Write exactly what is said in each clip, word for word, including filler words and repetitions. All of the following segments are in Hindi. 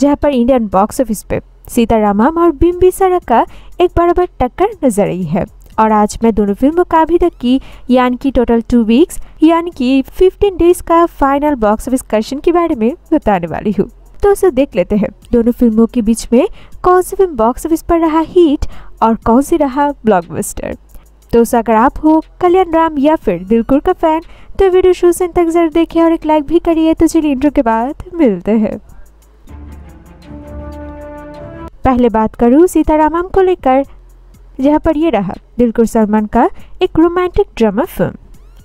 जहाँ पर इंडियन बॉक्स ऑफिस पे सीता रामम और बिम्बिसारा का एक बराबर टक्कर नजर आई है। और आज मैं दोनों फिल्मों का अभी तक की यानी कि टोटल टू वीक्स यानी कि फिफ्टीन डेज का फाइनल बॉक्स ऑफिस कलेक्शन के बारे में बताने वाली हूँ। तो उसे देख लेते हैं दोनों फिल्मों के बीच में कौन सी फिल्म बॉक्स ऑफिस पर रहा हिट और कौन सी रहा ब्लॉकबस्टर। तो अगर आप हो कल्याण राम या फिर दिलकुर का फैन तो वीडियो शो से तक जरूर देखिए और एक लाइक भी करिए। तो चलिए इंट्रो के बाद मिलते हैं। पहले बात करूँ सीता रामम को लेकर, जहाँ पर यह रहा दुलकर सलमान का एक रोमांटिक ड्रामा फिल्म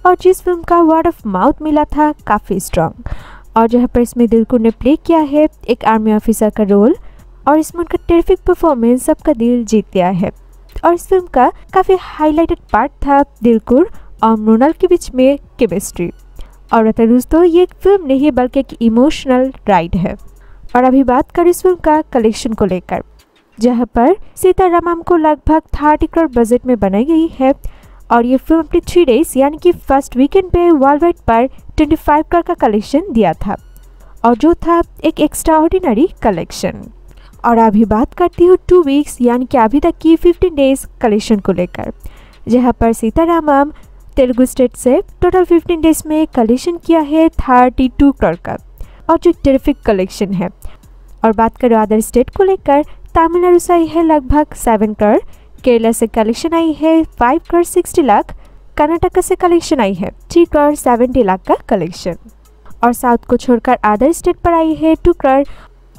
और जिस फिल्म का वर्ड ऑफ माउथ मिला था काफ़ी स्ट्रॉन्ग। और जहाँ पर इसमें दुलकर ने प्ले किया है एक आर्मी ऑफिसर का रोल और इसमें उनका टेरिफिक परफॉर्मेंस सबका दिल जीत गया है। और इस फिल्म का काफ़ी हाईलाइटेड पार्ट था दुलकर और मृणाल के बीच में केमिस्ट्री। और बता दोस्तों ये एक फिल्म नहीं बल्कि एक इमोशनल राइड है। और अभी बात करें इस फिल्म का कलेक्शन को लेकर, जहाँ पर सीता रामम को लगभग थर्टी करोड़ बजट में बनाई गई है। और ये फिल्म अपनी थ्री डेज यानी कि फर्स्ट वीकेंड पे वर्ल्ड वाइड पर ट्वेंटी फाइव करोड़ का कलेक्शन दिया था और जो था एक एक्स्ट्राऑर्डिनरी कलेक्शन। और अभी बात करती हूँ टू वीक्स यानी कि अभी तक की फिफ्टीन डेज कलेक्शन को लेकर, जहाँ पर सीता रामम तेलुगु स्टेट से टोटल फिफ्टीन डेज में कलेक्शन किया है थर्टी टू करोड़ का और जो टेरिफिक कलेक्शन है। और बात करो अदर स्टेट को लेकर, तमिलनाडु से आई है लगभग सेवन करोड़, केरला से कलेक्शन आई है फाइव करोड़ सिक्सटी लाख, कर्नाटक से कलेक्शन आई है थ्री करोड़ सेवेंटी लाख का कलेक्शन। और साउथ को छोड़कर अदर स्टेट पर आई है टू करोड़।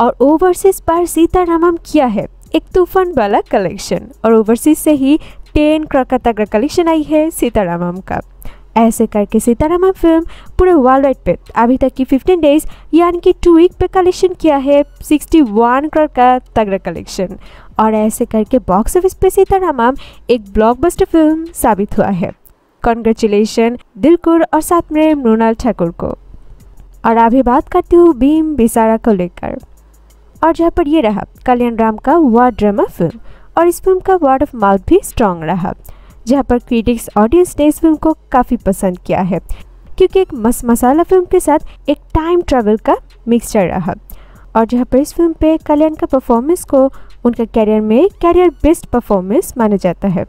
और ओवरसीज पर सीता रामम किया है एक तूफान वाला कलेक्शन और ओवरसीज से ही टेन करोड़ का तगड़ा कलेक्शन आई है सीता रामम का। ऐसे करके सीता रामम फिल्म पूरे वर्ल्ड वाइड पे अभी तक की फिफ्टीन डेज यानी कि टू वीक पे कलेक्शन किया है सिक्सटी वन करोड़ का तगड़ा कलेक्शन। और ऐसे करके बॉक्स ऑफिस पे सीता रामम एक ब्लॉकबस्टर फिल्म साबित हुआ है। कॉन्ग्रेचुलेशन दिलकुर और साथ में मृणाल ठाकुर को। और अभी बात करती हूँ बिम्बिसारा को लेकर, और जहाँ पर यह रहा कल्याण राम का वार ड्रामा फिल्म और इस फिल्म का वर्ड ऑफ माउथ भी स्ट्रॉन्ग रहा, जहाँ पर क्रिटिक्स ऑडियंस ने इस फिल्म को काफ़ी पसंद किया है क्योंकि एक मस्त मसाला फिल्म के साथ एक टाइम ट्रैवल का मिक्सचर रहा। और जहाँ पर इस फिल्म पे कल्याण का परफॉर्मेंस को उनका कैरियर में कैरियर बेस्ट परफॉर्मेंस माना जाता है।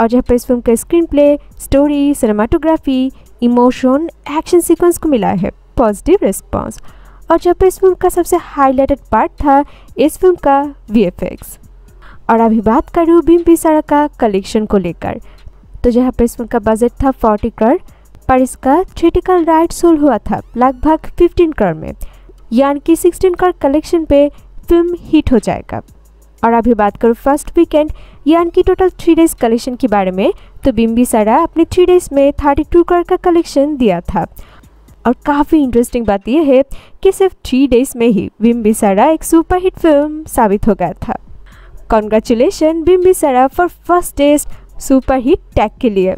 और जहाँ पर इस फिल्म का screenplay, story, cinematography, emotion, action sequence को मिला है पॉजिटिव रिस्पॉन्स। और जहाँ पर इस फिल्म का सबसे हाईलाइटेड पार्ट था इस फिल्म का वी एफ एक्स। और अभी बात करूँ बिम्बिसारा का कलेक्शन को लेकर, तो जहाँ पर इस फिल्म का बजट था फोर्टी करोड़ पर इसका थिएट्रिकल राइट सोल्ड हुआ था लगभग फिफ्टीन करोड़ में यानी कि सिक्सटीन करोड़ कलेक्शन पे फिल्म हिट हो जाएगा। और अभी बात करूँ फर्स्ट वीकेंड यानी कि टोटल थ्री डेज कलेक्शन के बारे में, तो बिम्बिसारा अपने थ्री डेज में थर्टी टू करोड़ का कलेक्शन दिया था। और काफ़ी इंटरेस्टिंग बात यह है कि सिर्फ थ्री डेज में ही बिम्बिसारा एक सुपरहिट फिल्म साबित हो गया था। Congratulation Bimbisara for first days super hit tag के लिए।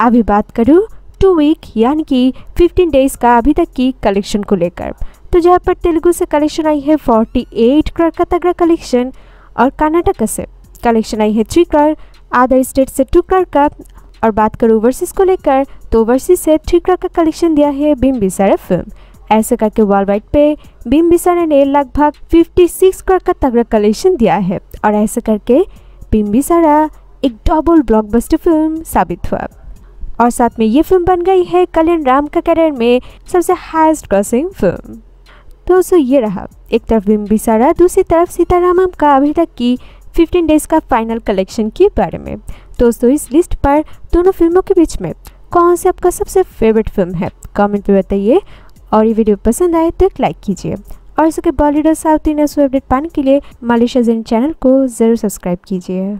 अभी बात करूँ टू वीक यानी कि फिफ्टीन डेज का अभी तक की कलेक्शन को लेकर, तो जहाँ पर तेलुगु से कलेक्शन आई है फोर्टी एट करोड़ का तगड़ा कलेक्शन और कर्नाटक से कलेक्शन आई है थ्री करोड़, अदर स्टेट से टू करोड़ का। और बात करूँ ओवरसीज को लेकर, तो ओवरसीज से थ्री करोड़ का कलेक्शन दिया है बिम्बिसारा फिल्म। ऐसे करके वर्ल्ड वाइड पे बिम्बिसारा ने लगभग फिफ्टी सिक्स करोड़ का तगड़ा कलेक्शन दिया है। और ऐसे करके बिम्बिसारा एक डबल ब्लॉकबस्टर फिल्म साबित हुआ और साथ में ये फिल्म बन गई है कल्याण राम का करियर में सबसे हाईएस्ट ग्रॉसिंग फिल्म। तो सो ये रहा एक तरफ बिम्बिसारा, दूसरी तरफ सीता रामम का अभी तक की फिफ्टीन डेज का फाइनल कलेक्शन के बारे में। दोस्तों इस लिस्ट पर दोनों फिल्मों के बीच में कौन सी आपका सबसे फेवरेट फिल्म है कॉमेंट में बताइए। और ये वीडियो पसंद आए तो एक लाइक कीजिए और इसके बॉलीवुड और साउथ इंडियन अपडेट पाने के लिए मलिशा जरीन चैनल को ज़रूर सब्सक्राइब कीजिए।